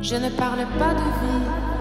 Je ne parle pas de vie.